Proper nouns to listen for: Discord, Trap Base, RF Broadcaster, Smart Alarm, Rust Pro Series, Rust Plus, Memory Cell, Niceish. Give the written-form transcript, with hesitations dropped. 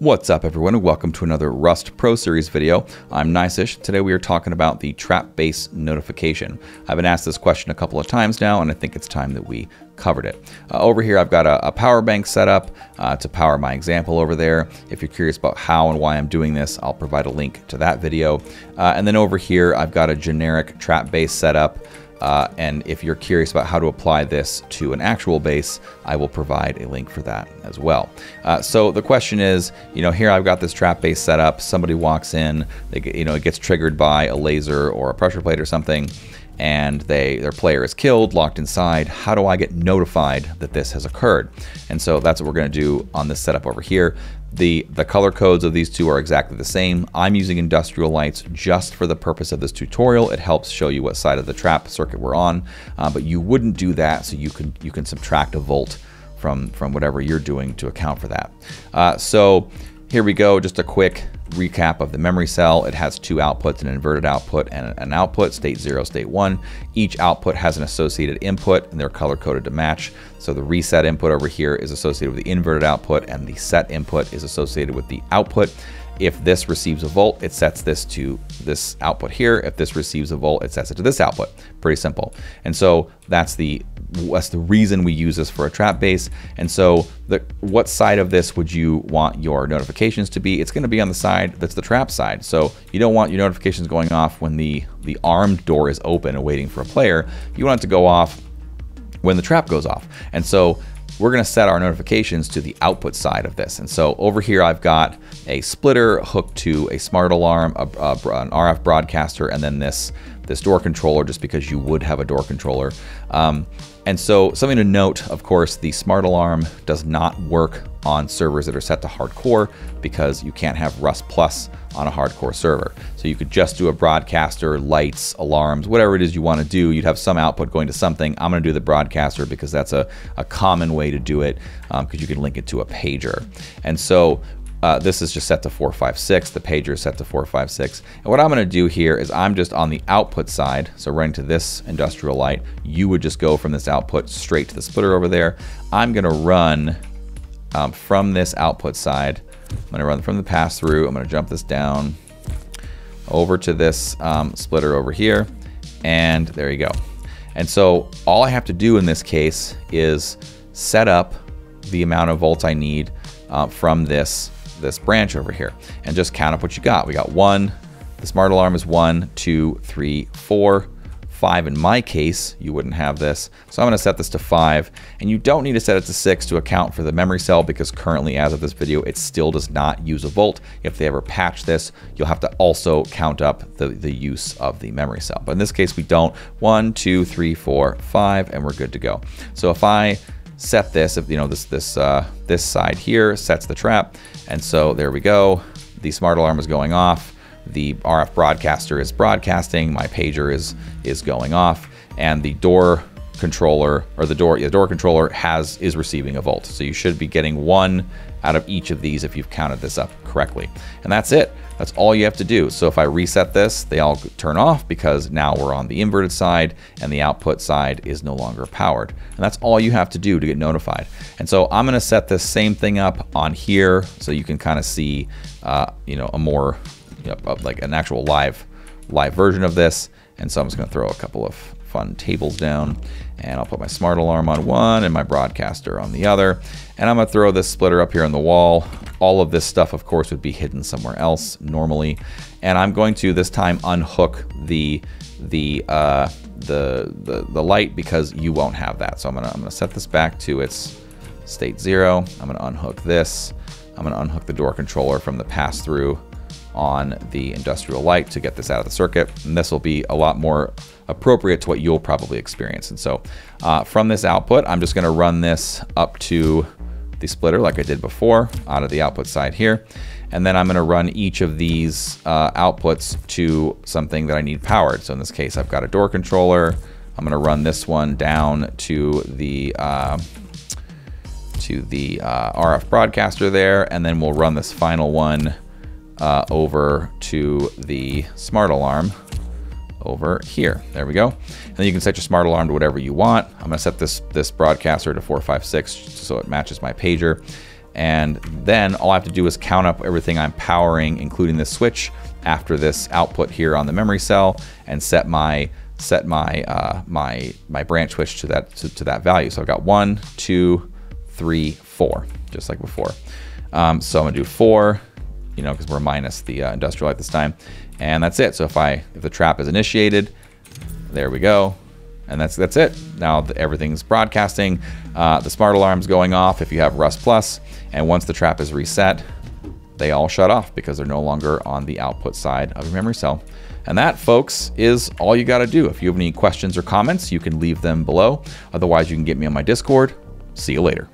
What's up everyone, and welcome to another Rust Pro Series video. I'm Niceish. Today we are talking about the trap base notification. I've been asked this question a couple of times now, and I think it's time that we covered it. Over here I've got a power bank set up to power my example over there. If you're curious about how and why I'm doing this, I'll provide a link to that video. And then over here I've got a generic trap base set up. And if you're curious about how to apply this to an actual base, I will provide a link for that as well. So the question is, here I've got this trap base set up. Somebody walks in, it gets triggered by a laser or a pressure plate or something, and their player is killed, locked inside. How do I get notified that this has occurred? And so that's what we're going to do on this setup over here. The color codes of these two are exactly the same. I'm using industrial lights just for the purpose of this tutorial. It helps show you what side of the trap circuit we're on, but you wouldn't do that, so you can subtract a volt from whatever you're doing to account for that. So here we go, just a quick recap of the memory cell. It has two outputs, an inverted output and an output, state 0, state 1. Each output has an associated input, and they're color coded to match. So the reset input over here is associated with the inverted output, and the set input is associated with the output. If this receives a volt, it sets this to this output here. If this receives a volt, it sets it to this output. Pretty simple. And so that's the reason we use this for a trap base. And so what side of this would you want your notifications to be? It's going to be on the side that's the trap side. So you don't want your notifications going off when the armed door is open and waiting for a player. You want it to go off when the trap goes off. And so we're going to set our notifications to the output side of this. And so over here, I've got a splitter hooked to a smart alarm, an RF broadcaster, and then this door controller, just because you would have a door controller. And so something to note, of course, the smart alarm does not work on servers that are set to hardcore, because you can't have Rust Plus on a hardcore server. So you could just do a broadcaster, lights, alarms, whatever it is you want to do. You'd have some output going to something. I'm going to do the broadcaster because that's a common way to do it, because you can link it to a pager. And so this is just set to 456. The pager is set to 456. And what I'm going to do here is I'm just on the output side. So running to this industrial light, you would just go from this output straight to the splitter over there. I'm going to run from this output side. I'm going to run from the pass through. I'm going to jump this down over to this splitter over here. And there you go. And so all I have to do in this case is set up the amount of volts I need from this branch over here, and just count up what you got. We got 1, the smart alarm is 1, 2, 3, 4, 5. In my case, you wouldn't have this. So I'm going to set this to 5, and you don't need to set it to 6 to account for the memory cell, because currently as of this video, it still does not use a volt. If they ever patch this, you'll have to also count up the use of the memory cell. But in this case, we don't. 1, 2, 3, 4, 5, and we're good to go. So if I set this, this side here sets the trap. And so there we go. The smart alarm is going off. The RF broadcaster is broadcasting. My pager is going off, and the door controller, or the door controller is receiving a volt. So you should be getting 1 out of each of these if you've counted this up correctly. And that's it. That's all you have to do. So if I reset this, they all turn off, because now we're on the inverted side and the output side is no longer powered. And that's all you have to do to get notified. And so I'm going to set this same thing up on here, so you can kind of see, a more, like an actual live version of this. And so I'm just going to throw a couple of fun tables down, and I'll put my smart alarm on 1 and my broadcaster on the other. And I'm going to throw this splitter up here on the wall. All of this stuff, of course, would be hidden somewhere else normally. And I'm going to this time unhook the light, because you won't have that. So I'm going to set this back to its state 0. I'm going to unhook this. I'm going to unhook the door controller from the pass through on the industrial light to get this out of the circuit. And this will be a lot more appropriate to what you'll probably experience. And so from this output, I'm just going to run this up to the splitter like I did before, out of the output side here. And then I'm going to run each of these outputs to something that I need powered. So in this case, I've got a door controller. I'm going to run this one down to the RF broadcaster there. And then we'll run this final one over to the smart alarm over here. There we go. And then you can set your smart alarm to whatever you want. I'm going to set this broadcaster to 456 so it matches my pager. And then all I have to do is count up everything I'm powering, including this switch, after this output here on the memory cell, and set my branch switch to that value. So I've got 1, 2, 3, 4, just like before. So I'm gonna do 4, you know, because we're minus the industrial light this time, and that's it. So if the trap is initiated, there we go. And that's it. Now everything's broadcasting. The smart alarm's going off if you have Rust Plus. And once the trap is reset, they all shut off because they're no longer on the output side of your memory cell. And that, folks, is all you gotta do. If you have any questions or comments, you can leave them below. Otherwise, you can get me on my Discord. See you later.